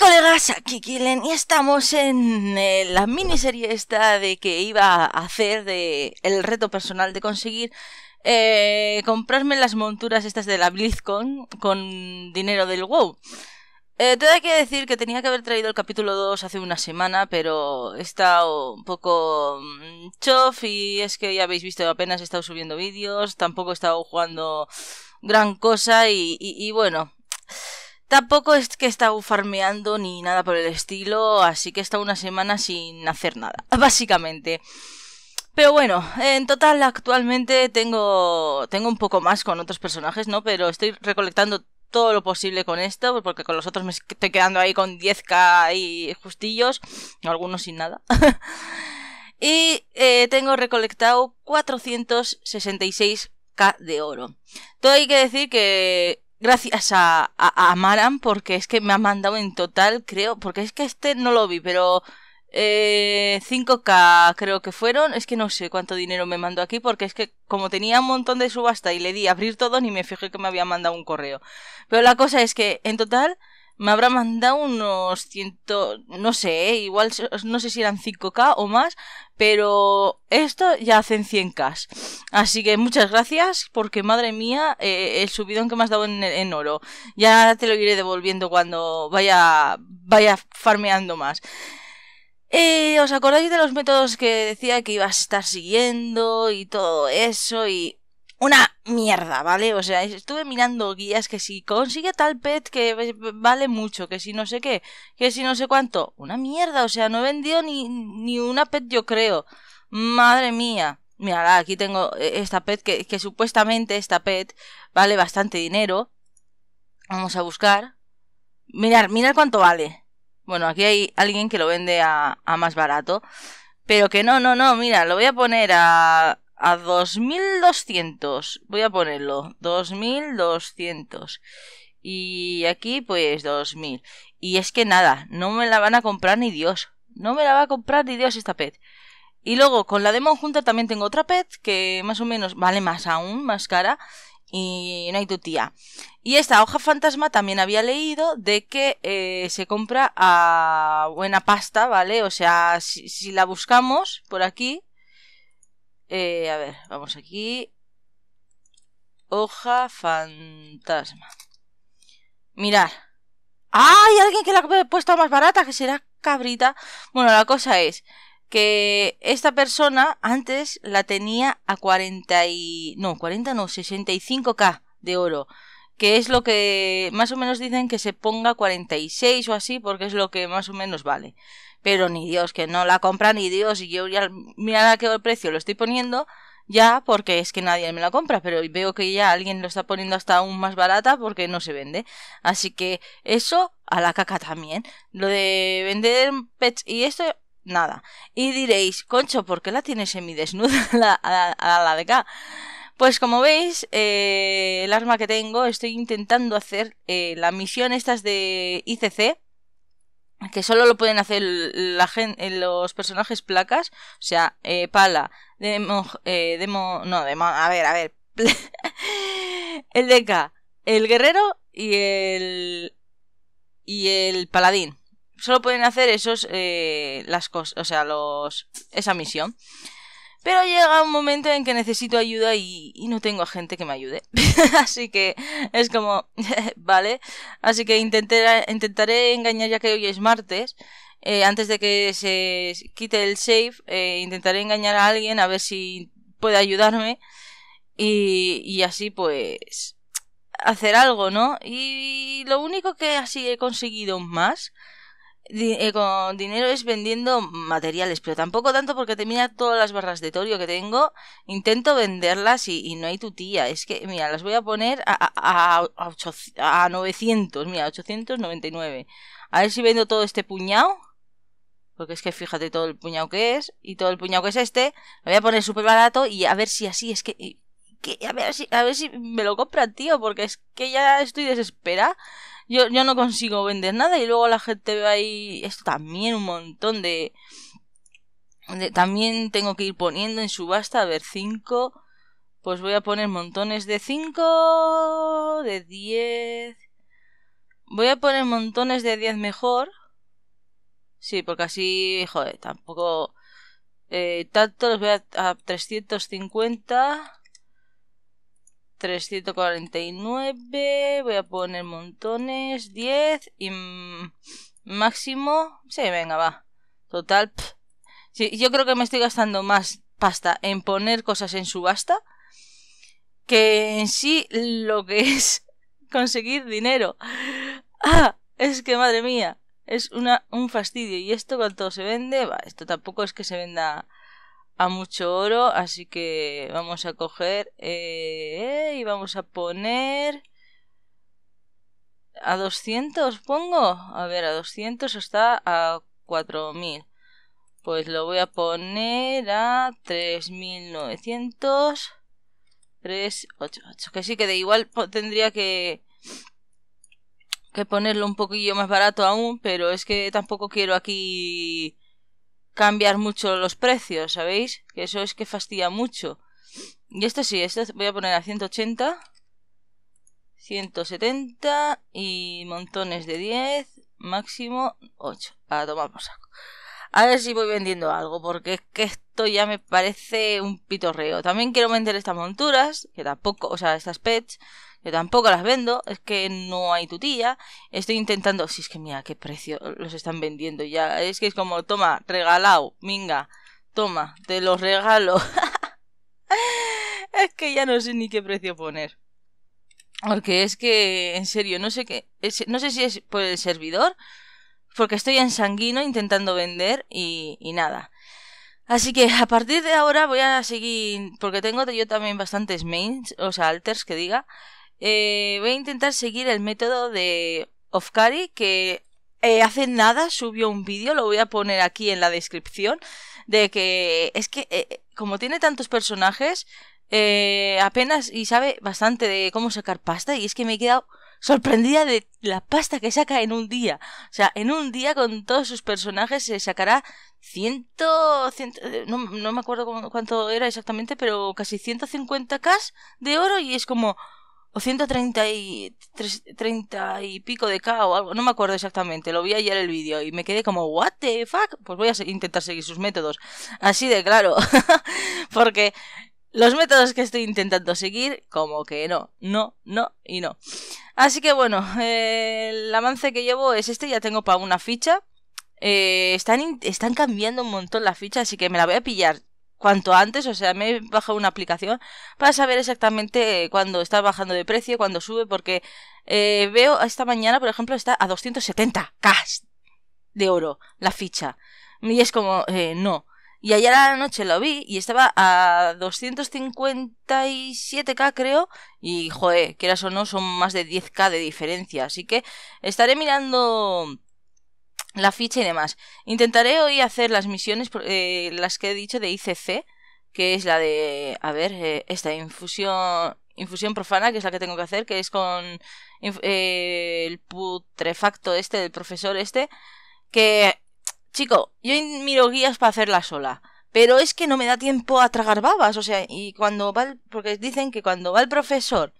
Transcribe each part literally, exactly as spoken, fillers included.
Colegas, aquí Khylen y estamos en eh, la miniserie esta de que iba a hacer de el reto personal de conseguir eh, comprarme las monturas estas de la BlizzCon con dinero del WoW. Eh, tengo que decir que tenía que haber traído el capítulo dos hace una semana, pero he estado un poco chof y es que ya habéis visto, apenas he estado subiendo vídeos, tampoco he estado jugando gran cosa y, y, y bueno... Tampoco es que he estado farmeando ni nada por el estilo, así que he estado una semana sin hacer nada, básicamente. Pero bueno, en total actualmente tengo tengo un poco más con otros personajes, ¿no? Pero estoy recolectando todo lo posible con esto, porque con los otros me estoy quedando ahí con diez k y justillos, algunos sin nada. Y eh, tengo recolectado cuatrocientos sesenta y seis k de oro. Todo hay que decir que... Gracias a, a, a Maran, porque es que me ha mandado en total, creo, porque es que este no lo vi, pero eh, cinco k creo que fueron, es que no sé cuánto dinero me mandó aquí, porque es que como tenía un montón de subasta y le di a abrir todo, ni me fijé que me había mandado un correo. Pero la cosa es que en total me habrá mandado unos ciento, no sé, eh, igual no sé si eran cinco k o más, pero esto ya hacen cien k. Así que muchas gracias, porque madre mía, eh, el subidón que me has dado en, en oro. Ya te lo iré devolviendo cuando vaya, vaya farmeando más. Eh, ¿Os acordáis de los métodos que decía que ibas a estar siguiendo y todo eso? Y... una mierda, ¿vale? O sea, estuve mirando guías que si consigue tal pet que vale mucho, que si no sé qué, que si no sé cuánto. Una mierda, o sea, no he vendido ni, ni una pet, yo creo. Madre mía. Mira, aquí tengo esta pet que, que supuestamente esta pet vale bastante dinero. Vamos a buscar. Mirar, mirar cuánto vale. Bueno, aquí hay alguien que lo vende a, a más barato. Pero que no, no, no, mira, lo voy a poner a... a dos mil doscientos, voy a ponerlo, dos mil doscientos, y aquí pues dos mil, y es que nada, no me la van a comprar ni Dios, no me la va a comprar ni Dios esta pet. Y luego con la Demon Hunter también tengo otra pet que más o menos vale más aún, más cara, y no hay tu tía. Y esta hoja fantasma también había leído de que eh, se compra a buena pasta, ¿vale? O sea, si, si la buscamos por aquí... Eh, a ver, vamos aquí. Hoja fantasma. Mirad. ¡Ah! Hay alguien que la ha puesto más barata, que será cabrita. Bueno, la cosa es que esta persona antes la tenía a cuarenta y... No, cuarenta no, sesenta y cinco k de oro. Que es lo que más o menos dicen que se ponga cuarenta y seis o así, porque es lo que más o menos vale. Pero ni Dios, que no la compra ni Dios. Y yo ya, mirad a qué precio lo estoy poniendo ya, porque es que nadie me la compra. Pero veo que ya alguien lo está poniendo hasta aún más barata porque no se vende. Así que eso a la caca también. Lo de vender pets y esto, nada. Y diréis, Concho, ¿por qué la tienes semidesnuda a la, a la de acá? Pues como veis, eh, el arma que tengo, estoy intentando hacer eh, la misión estas de I C C. Que solo lo pueden hacer la gente, los personajes placas, o sea, eh, pala, demo, eh, demo, no, demo, a ver, a ver, el D K, el guerrero y el, y el paladín, solo pueden hacer esos, eh, las cosas, o sea, los, esa misión, pero llega un momento en que necesito ayuda y, y no tengo a gente que me ayude, así que es como, vale, así que intenté, intentaré engañar, ya que hoy es martes, eh, antes de que se quite el save, eh, intentaré engañar a alguien a ver si puede ayudarme y, y así pues hacer algo, ¿no? Y lo único que así he conseguido más... con dinero es vendiendo materiales, pero tampoco tanto porque te mira todas las barras de torio que tengo, intento venderlas y, y no hay tu tía, es que mira, las voy a poner a, a, a, ocho, a novecientos, mira, ochocientos noventa y nueve, a ver si vendo todo este puñado, porque es que fíjate todo el puñado que es, y todo el puñado que es este, lo voy a poner súper barato y a ver si así, es que, que a, ver si, a ver si me lo compran, tío, porque es que ya estoy desesperada. Yo, yo no consigo vender nada y luego la gente ve ahí... Esto también un montón de, de... También tengo que ir poniendo en subasta. A ver, cinco... Pues voy a poner montones de cinco... De diez... Voy a poner montones de diez mejor. Sí, porque así, joder, tampoco... Eh, tanto los voy a, a trescientos cincuenta... trescientos cuarenta y nueve... Voy a poner montones... diez... Y mmm, máximo... Sí, venga, va. Total... Pff. Sí, yo creo que me estoy gastando más pasta en poner cosas en subasta que en sí lo que es conseguir dinero. ¡Ah! Es que madre mía. Es una, un fastidio. ¿Y esto cuánto se vende? Va, esto tampoco es que se venda a mucho oro. Así que vamos a coger eh, y vamos a poner a doscientos, pongo. A ver, a doscientos está a cuatro mil. Pues lo voy a poner a tres mil novecientos. tres mil ochocientos ochenta y ocho. Que sí, que de igual tendría que... que ponerlo un poquillo más barato aún, pero es que tampoco quiero aquí cambiar mucho los precios, ¿sabéis? Que eso es que fastidia mucho. Y esto sí, esto voy a poner a ciento ochenta, ciento setenta y montones de diez, máximo ocho. A tomar por saco. A ver si voy vendiendo algo, porque es que esto ya me parece un pitorreo. También quiero vender estas monturas, que tampoco, o sea, estas pets... Yo tampoco las vendo, es que no hay tutilla. Estoy intentando... Si es que mira qué precio los están vendiendo ya. Es que es como, toma, regalao, minga. Toma, te los regalo. Es que ya no sé ni qué precio poner. Porque es que, en serio, no sé qué... Es, no sé si es por el servidor. Porque estoy en Sanguino intentando vender y, y nada. Así que a partir de ahora voy a seguir... Porque tengo yo también bastantes mains, o sea, alters que diga... Eh, voy a intentar seguir el método de Hofkari, que eh, hace nada subió un vídeo, lo voy a poner aquí en la descripción, de que es que eh, como tiene tantos personajes, eh, apenas y sabe bastante de cómo sacar pasta, y es que me he quedado sorprendida de la pasta que saca en un día. O sea, en un día con todos sus personajes se sacará ciento, ciento no, no me acuerdo cuánto era exactamente, pero casi ciento cincuenta k de oro, y es como... O ciento treinta y, treinta y pico de K o algo, no me acuerdo exactamente, lo vi ayer el vídeo y me quedé como, what the fuck, pues voy a intentar seguir sus métodos, así de claro, porque los métodos que estoy intentando seguir, como que no, no, no y no. Así que bueno, eh, el avance que llevo es este, ya tengo para una ficha, eh, están, están cambiando un montón la ficha, así que me la voy a pillar. Cuanto antes, o sea, me he bajado una aplicación para saber exactamente cuándo está bajando de precio, cuándo sube, porque eh, veo esta mañana, por ejemplo, está a doscientos setenta k de oro la ficha. Y es como, eh, no. Y ayer a la noche lo vi y estaba a doscientos cincuenta y siete k creo, y joder, quieras o no, son más de diez k de diferencia, así que estaré mirando... la ficha y demás. Intentaré hoy hacer las misiones, eh, las que he dicho de I C C, que es la de, a ver, eh, esta infusión infusión profana, que es la que tengo que hacer, que es con eh, el putrefacto este, del profesor este, que, chico, yo miro guías para hacerla sola, pero es que no me da tiempo a tragar babas, o sea, y cuando va, el, porque dicen que cuando va el profesor...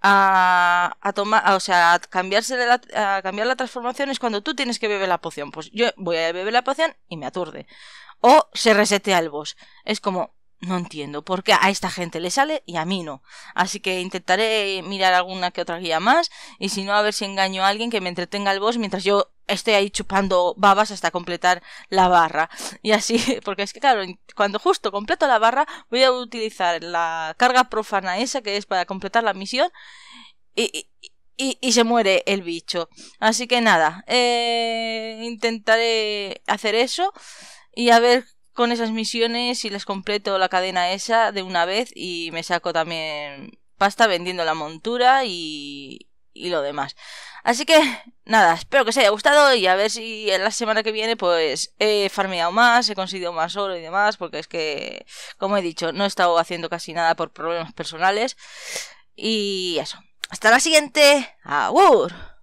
a, a tomar, a, o sea, a cambiarse de la, a cambiar la transformación es cuando tú tienes que beber la poción. Pues yo voy a beber la poción y me aturde. O se resetea el boss. Es como, no entiendo por qué a esta gente le sale y a mí no. Así que intentaré mirar alguna que otra guía más. Y si no, a ver si engaño a alguien que me entretenga el boss mientras yo estoy ahí chupando babas hasta completar la barra. Y así, porque es que claro, cuando justo completo la barra voy a utilizar la carga profana esa que es para completar la misión y, y, y, y se muere el bicho. Así que nada, eh, intentaré hacer eso y a ver con esas misiones si les completo la cadena esa de una vez y me saco también pasta vendiendo la montura y... y lo demás. Así que nada, espero que os haya gustado y a ver si en la semana que viene pues he farmeado más, he conseguido más oro y demás, porque es que, como he dicho, no he estado haciendo casi nada por problemas personales. Y eso. Hasta la siguiente. ¡Agur!